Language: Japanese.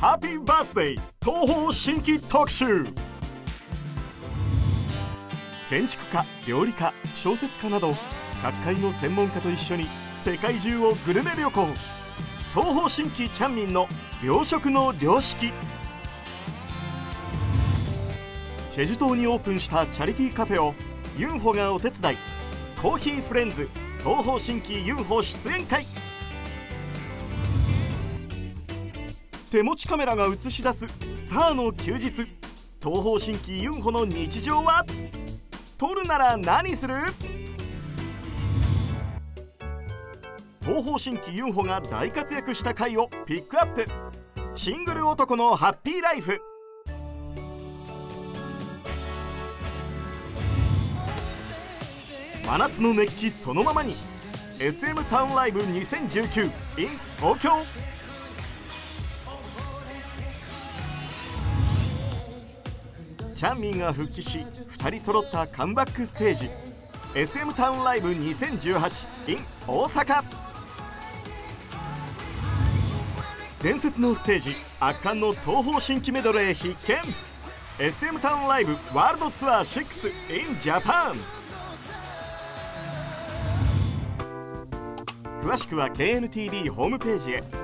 ハッピーバースデー東宝新規特集。建築家、料理家、小説家など各界の専門家と一緒に世界中をグルメ旅行、東宝新規チャンミンの良食の良識。チェジュ島にオープンしたチャリティーカフェをユンホがお手伝い。コーヒーフレンズ東宝新規ユンホ出演会。手持ちカメラが映し出すスターの休日、東宝新規ユンホの日常は。撮るなら何する？東宝新規ユンホが大活躍した回をピックアップ。シングル男のハッピーライフ。真夏の熱気そのままに SMTOWN LIVE 2019 in 東京。チャンミンが復帰し2人揃ったカムバックステージ SMTOWN LIVE 2018 in 大阪。伝説のステージ、圧巻の東宝新規メドレー必見。 SMTOWN LIVE ワールドツアー6 in ジャパン。詳しくは KNTV ホームページへ。